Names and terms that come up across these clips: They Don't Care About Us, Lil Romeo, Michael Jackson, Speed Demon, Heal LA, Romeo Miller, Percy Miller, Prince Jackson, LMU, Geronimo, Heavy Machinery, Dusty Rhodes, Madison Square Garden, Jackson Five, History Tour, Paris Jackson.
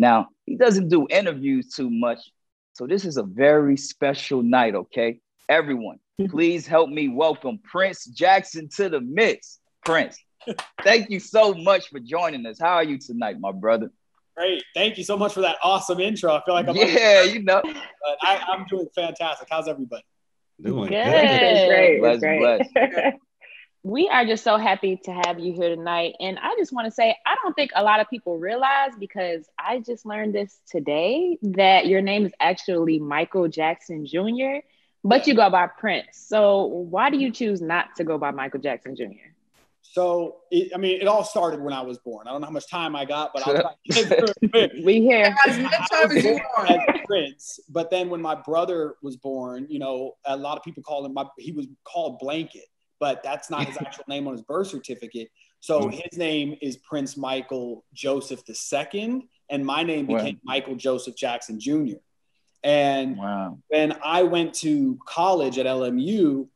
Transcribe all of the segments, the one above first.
Now, he doesn't do interviews too much, so this is a very special night, okay? Everyone, please help me welcome Prince Jackson to the midst. Prince, thank you so much for joining us. How are you tonight, my brother? Great. Thank you so much for that awesome intro. I feel like I'm but I'm doing fantastic. How's everybody? Doing good. It's great. Bless. We are just so happy to have you here tonight. And I just want to say, I don't think a lot of people realize, because I just learned this today, that your name is actually Michael Jackson Jr., but you go by Prince. So why do you choose not to go by Michael Jackson Jr.? So, it all started when I was born. I don't know how much time I got, but I was like, we here. I was born as Prince, but then when my brother was born, a lot of people called him, he was called Blanket, but that's not his actual name on his birth certificate. So his name is Prince Michael Joseph II, and my name became Michael Joseph Jackson Jr. And when I went to college at LMU,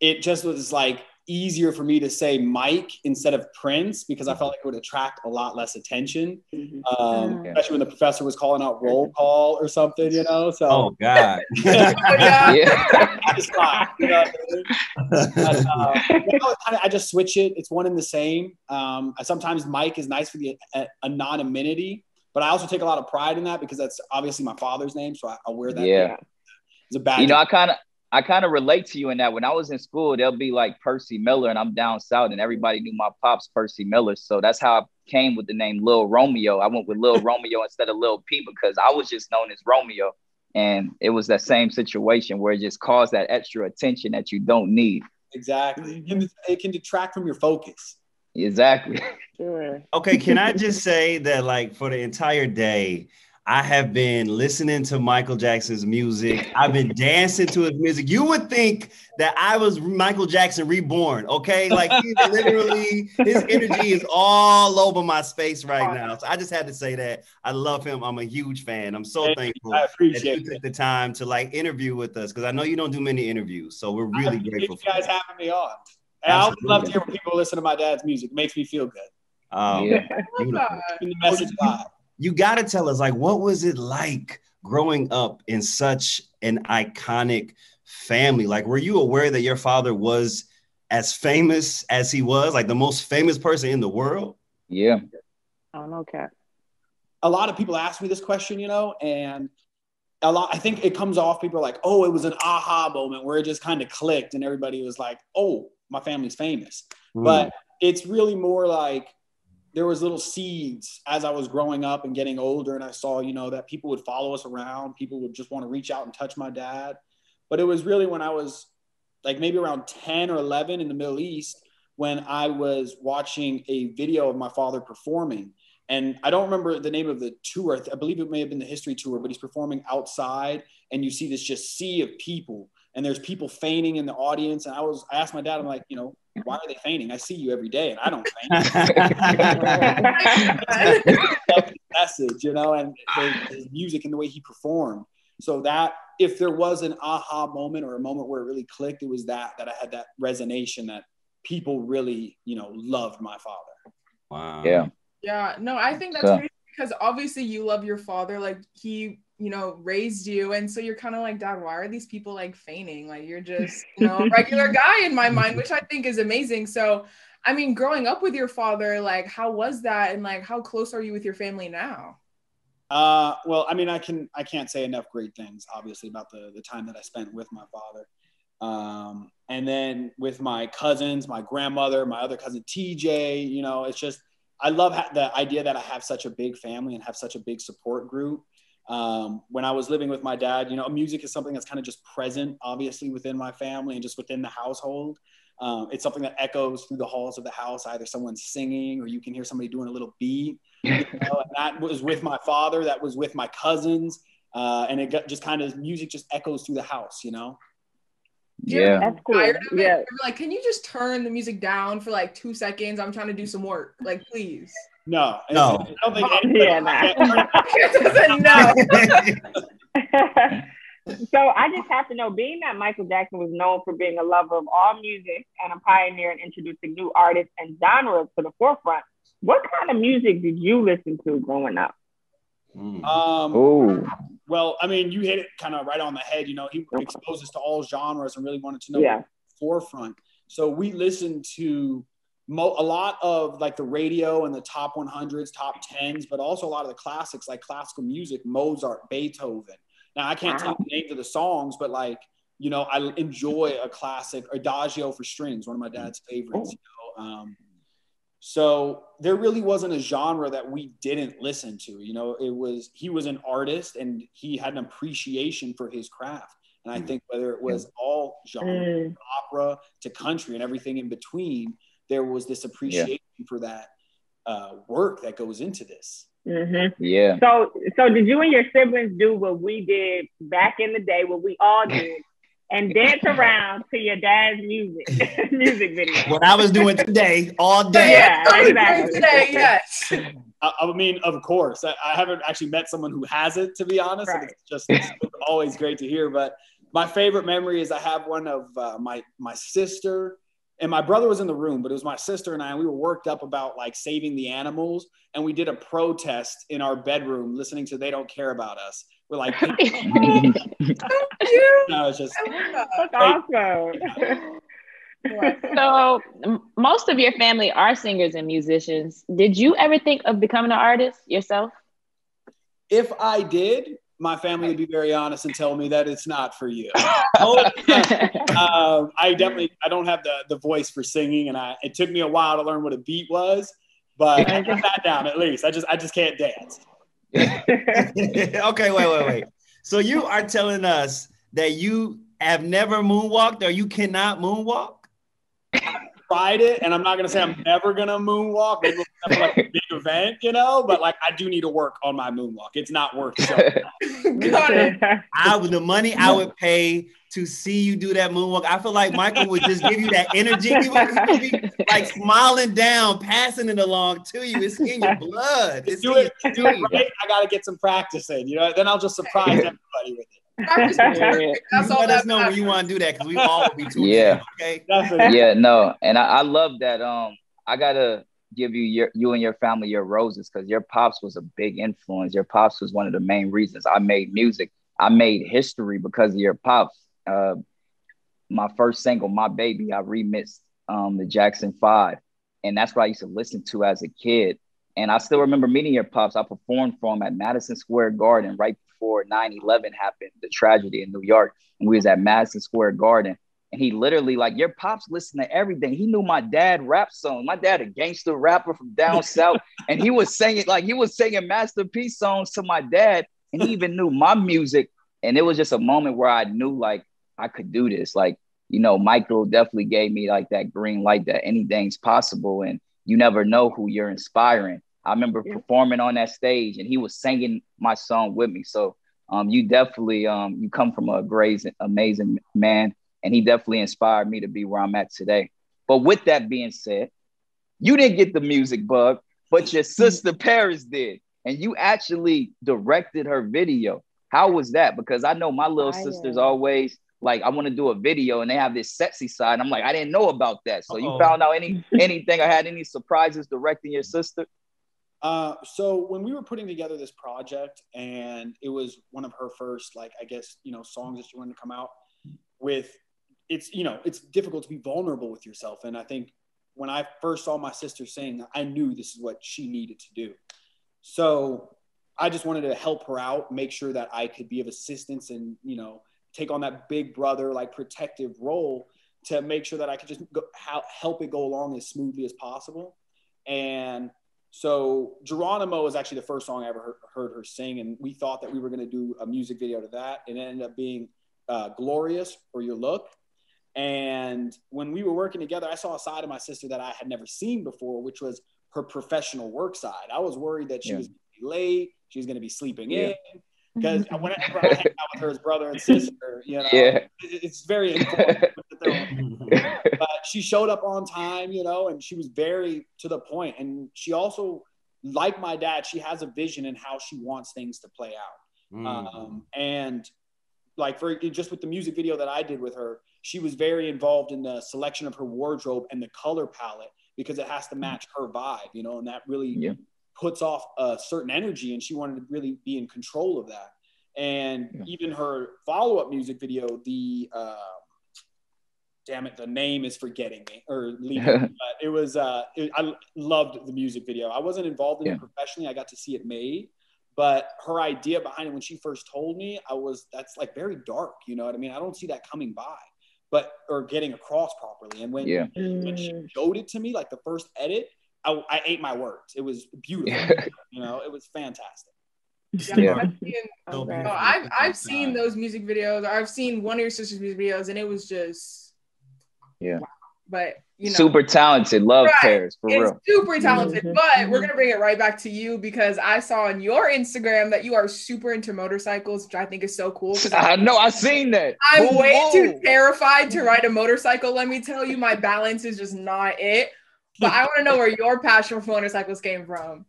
it just was like easier for me to say Mike instead of Prince, because I felt like it would attract a lot less attention, especially when the professor was calling out roll call or something, So, oh God, I just thought, but, I just switch it. It's one and the same. Sometimes Mike is nice for the anonymity, but I also take a lot of pride in that, because that's obviously my father's name, so I wear that. Yeah, it's a bad. I kind of relate to you in that. When I was in school, they'll be like Percy Miller, and I'm down south, and everybody knew my pops Percy Miller. So that's how I came with the name Lil Romeo. I went with Lil Romeo instead of Lil P, because I was just known as Romeo. And it was that same situation where it just caused that extra attention that you don't need. Exactly. It can detract from your focus. Exactly. Sure. Okay, can I just say that, like, for the entire day, I have been listening to Michael Jackson's music. I've been dancing to his music. You would think that I was Michael Jackson reborn, okay? Like, he's literally, his energy is all over my space right now. So I just had to say that. I love him. I'm a huge fan. I'm so thankful that you took the time to, like, interview with us, because I know you don't do many interviews. So we're really grateful for you guys having me on. And I always love to hear when people listen to my dad's music. It makes me feel good. The message live. You got to tell us, like, what was it like growing up in such an iconic family? Like, were you aware that your father was as famous as he was? Like, the most famous person in the world? Yeah. I don't know, Kat. A lot of people ask me this question, and I think it comes off, people are like, oh, it was an aha moment where it just kind of clicked and everybody was like, oh, my family's famous. Mm. But it's really more like, there was little seeds as I was growing up and getting older. And I saw, that people would follow us around. People would just want to reach out and touch my dad. But it was really when I was like maybe around 10 or 11 in the Middle East, when I was watching a video of my father performing. And I don't remember the name of the tour. I believe it may have been the History Tour, but he's performing outside and you see this just sea of people. And there's people fainting in the audience. And I asked my dad, I'm like, why are they fainting? I see you every day and I don't faint. Message, and his music and the way he performed. So that if there was an aha moment or a moment where it really clicked, it was that I had that resonation that people really, loved my father. Wow. Yeah. Yeah. No, I think that's crazy, because obviously you love your father. Like he, raised you. And so you're kind of like, Dad, why are these people like feigning? Like you're just, a regular guy in my mind, which I think is amazing. So, growing up with your father, like, how was that? And like, how close are you with your family now? Well, I can't say enough great things, obviously, about the time that I spent with my father. And then with my cousins, my grandmother, my other cousin, TJ, it's just, I love the idea that I have such a big family and have such a big support group. When I was living with my dad, music is something that's kind of just present, obviously, within my family and just within the household. It's something that echoes through the halls of the house. Either someone's singing or you can hear somebody doing a little beat. And that was with my father. That was with my cousins. And just kind of music just echoes through the house, Yeah. That's cool. Yeah. Like, can you just turn the music down for like 2 seconds? I'm trying to do some work. Like, please. No. I don't think So I just have to know, being that Michael Jackson was known for being a lover of all music and a pioneer in introducing new artists and genres to the forefront, what kind of music did you listen to growing up? Well, I mean, you hit it kind of right on the head. You know, he exposed us to all genres and really wanted to know the forefront. So we listened to a lot of like the radio and the top 100s, top 10s, but also a lot of the classics like classical music, Mozart, Beethoven. Now, I can't tell you the names of the songs, but like, you know, I enjoy a classic Adagio for strings, one of my dad's favorites. You know? So there really wasn't a genre that we didn't listen to. You know, it was, he was an artist and he had an appreciation for his craft. And I think whether it was all genres, opera to country and everything in between, there was this appreciation for that work that goes into this. Mm-hmm. Yeah. So did you and your siblings do what we did back in the day, what we all did, and dance around to your dad's music video? What I was doing today, all day. Yeah, exactly. Yes. I mean, of course. I haven't actually met someone who has it, to be honest. Right. It's always great to hear. But my favorite memory is I have one of my sister. And my brother was in the room, but it was my sister and I, and we were worked up about like saving the animals. And we did a protest in our bedroom, listening to They Don't Care About Us. We're like, oh, no, just, that's awesome. So most of your family are singers and musicians. Did you ever think of becoming an artist yourself? If I did, my family would be very honest and tell me that it's not for you. I don't have the voice for singing, and it took me a while to learn what a beat was, but I got that down at least. I just can't dance. Okay, wait. So you are telling us that you have never moonwalked, or you cannot moonwalk? Tried it, and I'm not gonna say I'm never gonna moonwalk. Maybe we'll have like a big event, you know, but like I do need to work on my moonwalk. It's not worth it. The money I would pay to see you do that moonwalk. I feel like Michael would just give you that energy. He would be like smiling down, passing it along to you. It's in your blood. Do it right. I gotta get some practice in, you know, then I'll just surprise everybody with it. Let us know when you want to do that, because we all will be too. Yeah. Okay? Yeah. No. And I love that. I gotta give you and your family your roses, because your pops was a big influence. Your pops was one of the main reasons I made music. I made history because of your pops. My first single, "My Baby," I remixed the Jackson Five, and that's what I used to listen to as a kid. And I still remember meeting your pops. I performed for him at Madison Square Garden right before 9/11 happened, the tragedy in New York. And we was at Madison Square Garden. And he literally, like, your pops listened to everything. He knew my dad rap songs. My dad, a gangster rapper from down south. And he was singing masterpiece songs to my dad. And he even knew my music. And it was just a moment where I knew, like, I could do this. Like, you know, Michael definitely gave me, like, that green light that anything's possible. And you never know who you're inspiring. I remember performing on that stage, and he was singing my song with me. So you definitely, you come from a great, amazing man, and he definitely inspired me to be where I'm at today. But with that being said, you didn't get the music bug, but your sister Paris did, and you actually directed her video. How was that? Because I know my little sister's always like, I want to do a video, and they have this sexy side. And I'm like, I didn't know about that. So you found out anything? I had any surprises directing your sister? So when we were putting together this project, and it was one of her first, like, I guess, you know, songs that she wanted to come out with, it's, you know, it's difficult to be vulnerable with yourself. And I think when I first saw my sister sing, I knew this is what she needed to do. So I just wanted to help her out, make sure that I could be of assistance and, you know, take on that big brother, like, protective role to make sure that I could just help it go along as smoothly as possible. And so Geronimo is actually the first song I ever heard her sing. And we thought that we were going to do a music video to that, and it ended up being Glorious or Your Look. And when we were working together, I saw a side of my sister that I had never seen before, which was her professional work side. I was worried that she was going to be late. She was going to be sleeping in. Because whenever I hang out with her as brother and sister, you know, it's very important. But she showed up on time, you know, and she was very to the point. And she also, like my dad, she has a vision in how she wants things to play out. And like just with the music video that I did with her, she was very involved in the selection of her wardrobe and the color palette, because it has to match her vibe, you know, and that really puts off a certain energy, and she wanted to really be in control of that. And even her follow-up music video, the damn it, the name is forgetting me, or leaving me, but it was I loved the music video. I wasn't involved in it professionally. I got to see it made, but her idea behind it when she first told me, that's like very dark, you know what I mean? I don't see that coming by, but or getting across properly. And when she showed it to me, like the first edit, I ate my words. It was beautiful. You know, it was fantastic. Yeah. I've seen those music videos. I've seen one of your sister's music videos, and it was just wow. But you know, super talented. Love Paris for it's real. Super talented. But we're gonna bring it right back to you, because I saw on your Instagram that you are super into motorcycles, which I think is so cool. I know, I've seen that. I'm way too terrified to ride a motorcycle. Let me tell you, my balance is just not it. But I want to know where your passion for motorcycles came from.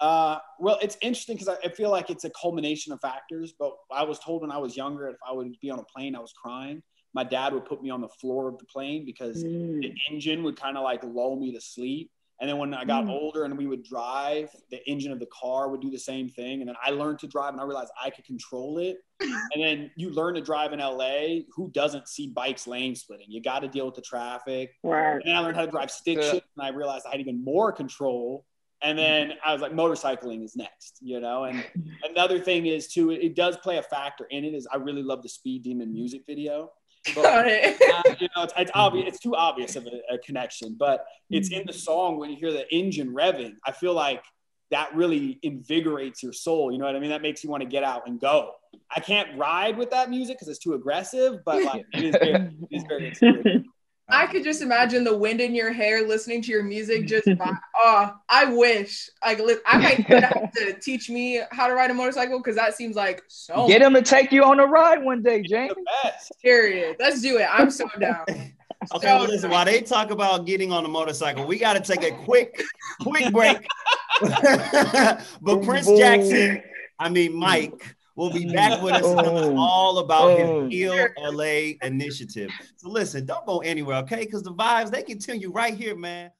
Well, it's interesting because I feel like it's a culmination of factors, but I was told when I was younger, if I would be on a plane, I was crying. My dad would put me on the floor of the plane because the engine would kind of like lull me to sleep. And then when I got older and we would drive, the engine of the car would do the same thing. And then I learned to drive and I realized I could control it. And then you learn to drive in LA. Who doesn't see bikes lane splitting? You got to deal with the traffic. Right. And then I learned how to drive stick shift, and I realized I had even more control. And then I was like, motorcycling is next, you know? And another thing is too, it does play a factor in it, is I really love the Speed Demon music video. But, you know, it's obvious, it's too obvious of a connection, but it's in the song when you hear the engine revving. I feel like that really invigorates your soul. You know what I mean? That makes you want to get out and go. I can't ride with that music because it's too aggressive, but like, it is very exciting. I could just imagine the wind in your hair, listening to your music, just, I wish, like, I might have to teach me how to ride a motorcycle, because that seems like so. Get him to take you on a ride one day, James. Period. Let's do it. I'm so down. Okay, well, listen, while they talk about getting on a motorcycle, we got to take a quick break. But Prince Jackson, Mike, we'll be back with us all about his Heal LA initiative. So listen, don't go anywhere, okay? Because the vibes, they continue right here, man.